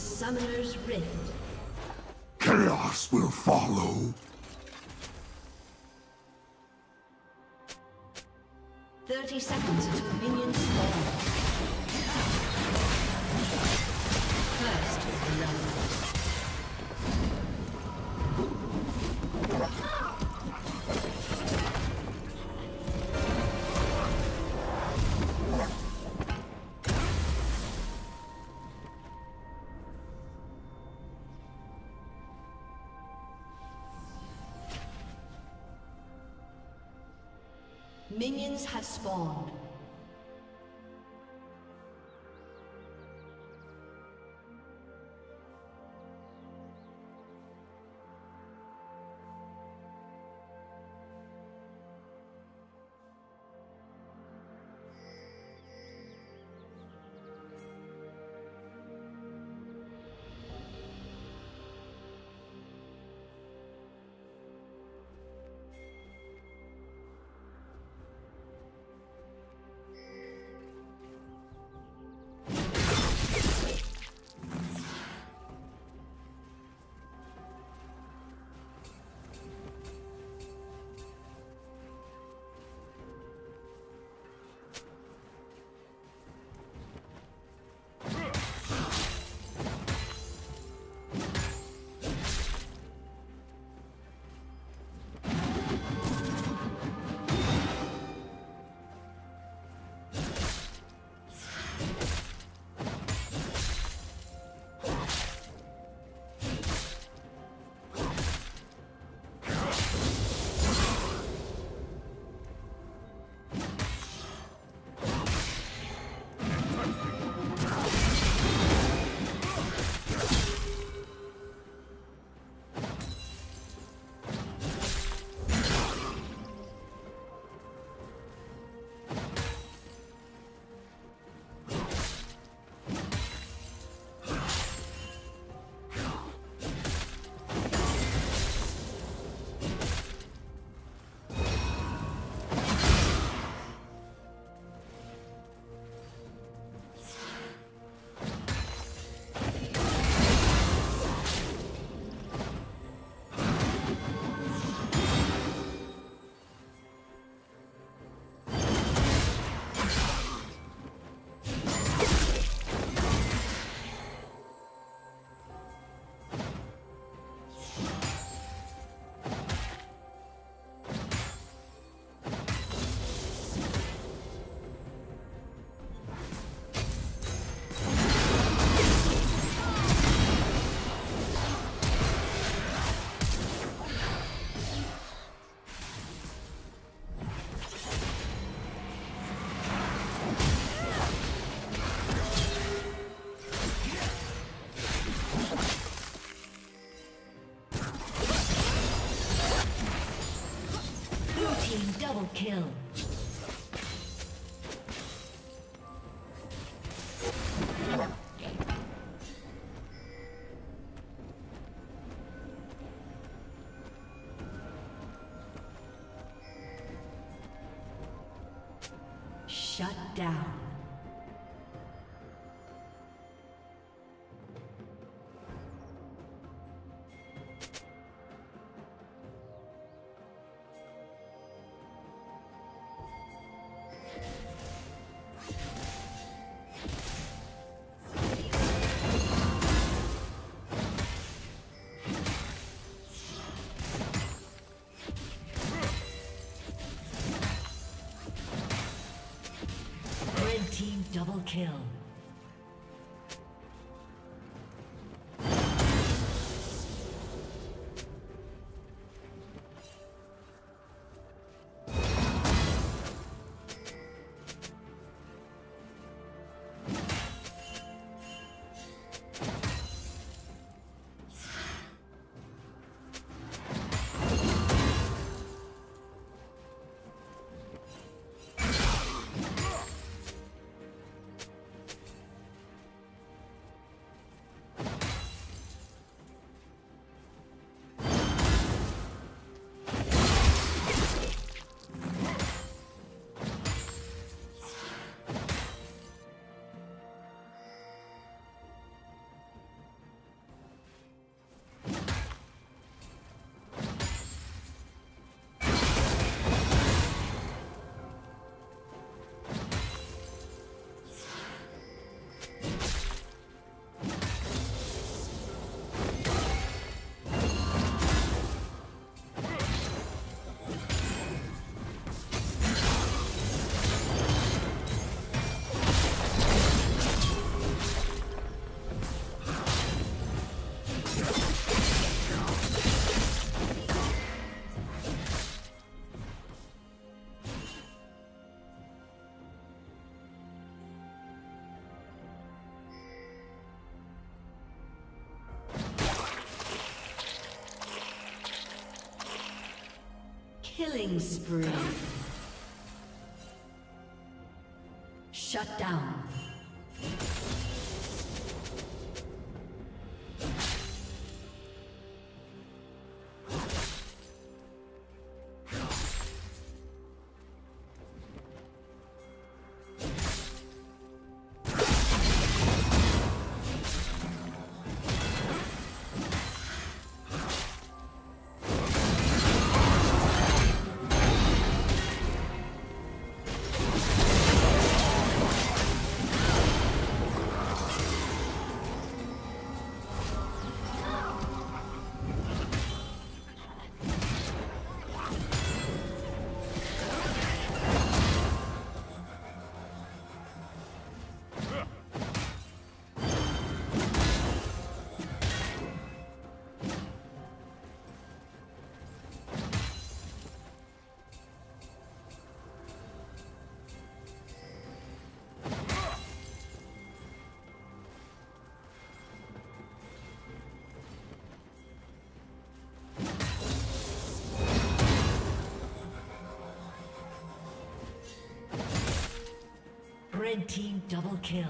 the Summoner's Rift. Chaos will follow. Minions have spawned. Kill. Shut down. Double kill. Killing spree. Shut down. Red team double kill.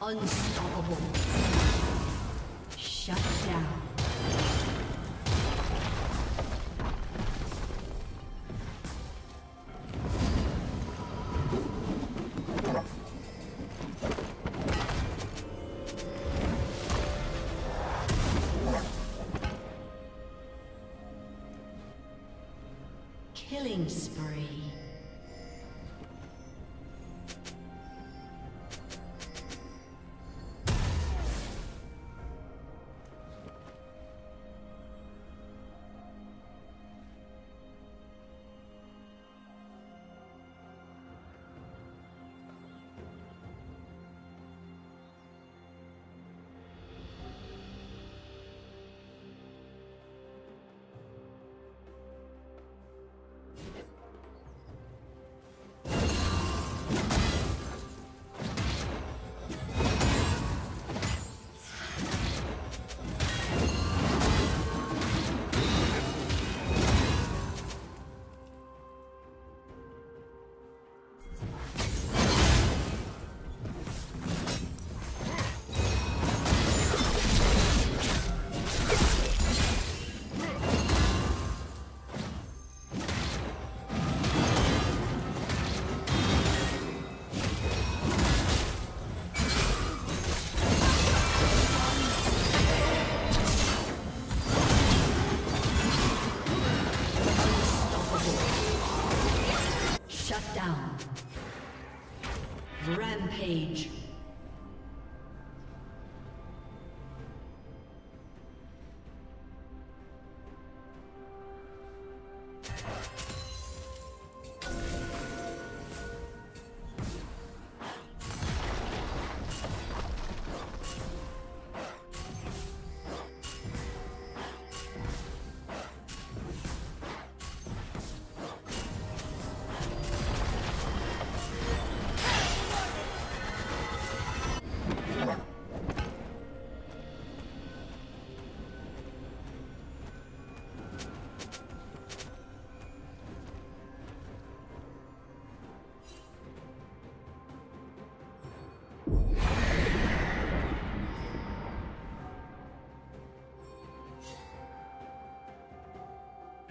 Unstoppable. Shut down. Killing spree. Rampage.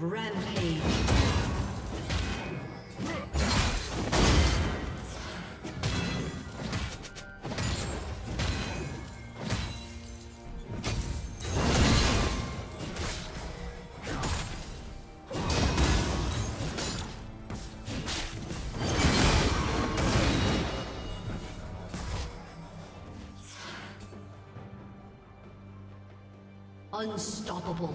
Rampage. Unstoppable.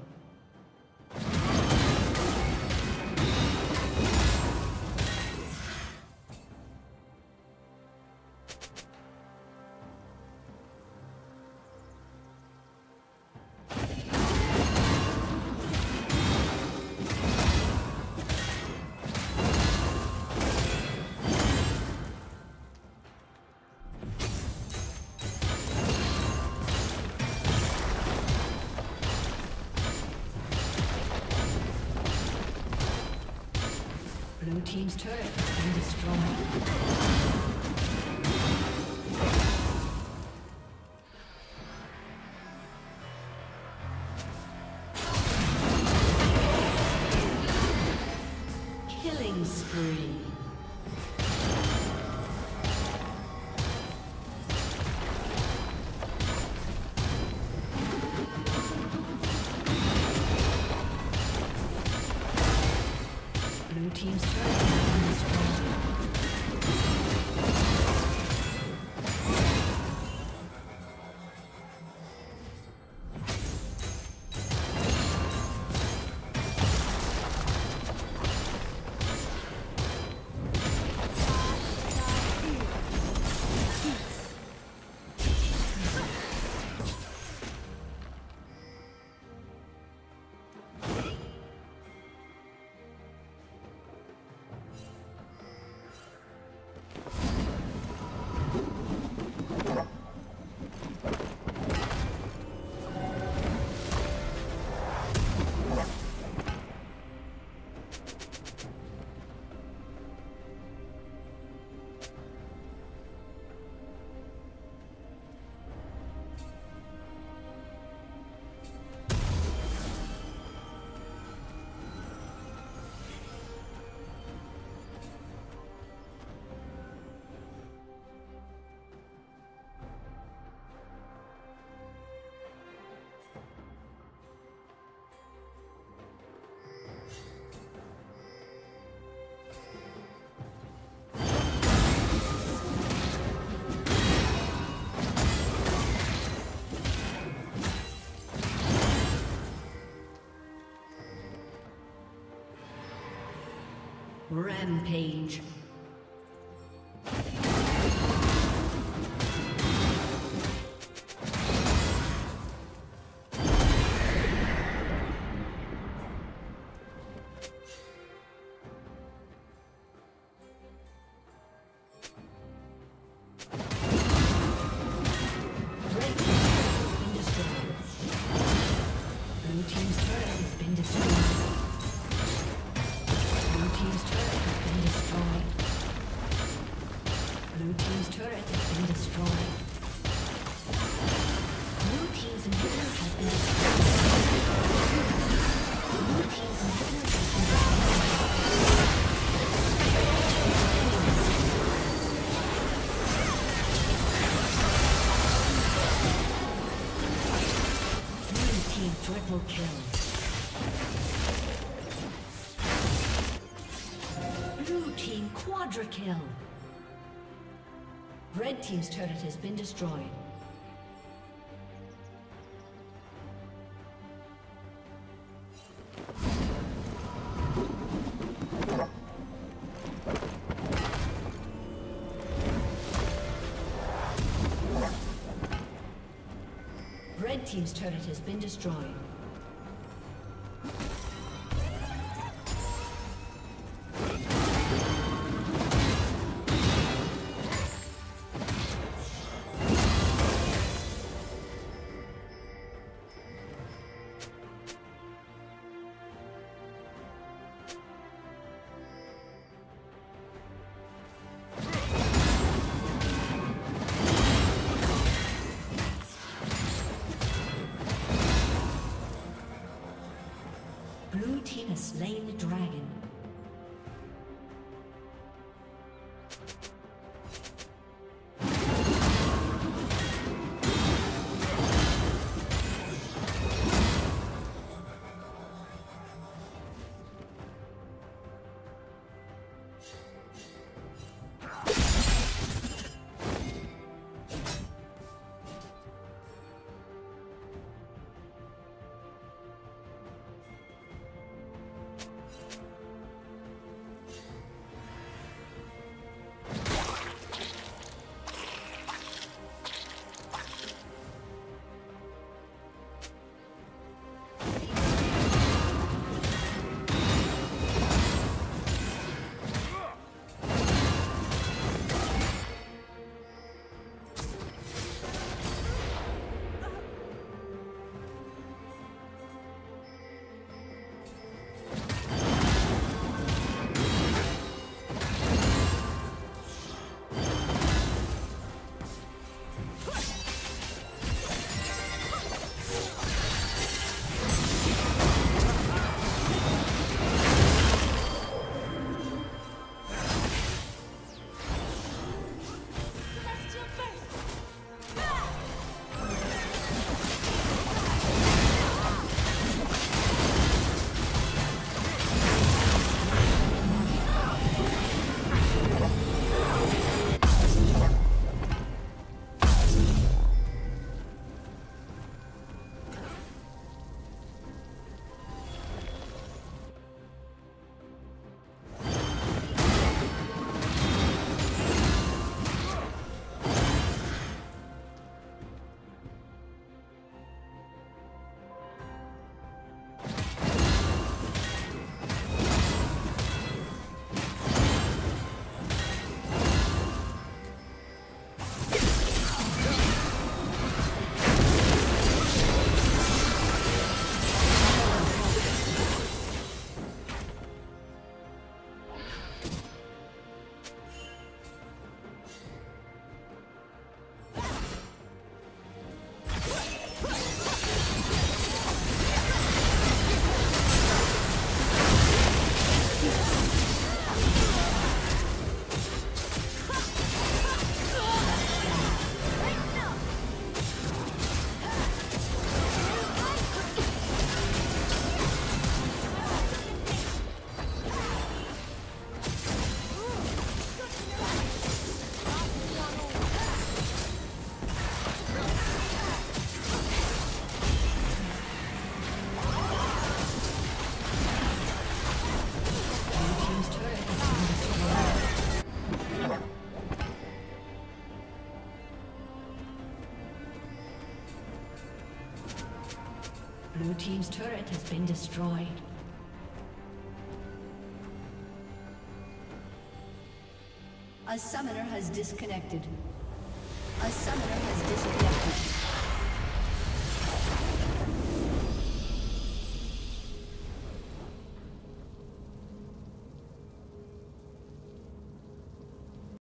team's turret has been destroyed. Rampage. Triple kill. Blue team quadra kill. Red team's turret has been destroyed. Red team's turret has been destroyed. Slain the dragon. Blue team's turret has been destroyed. A summoner has disconnected.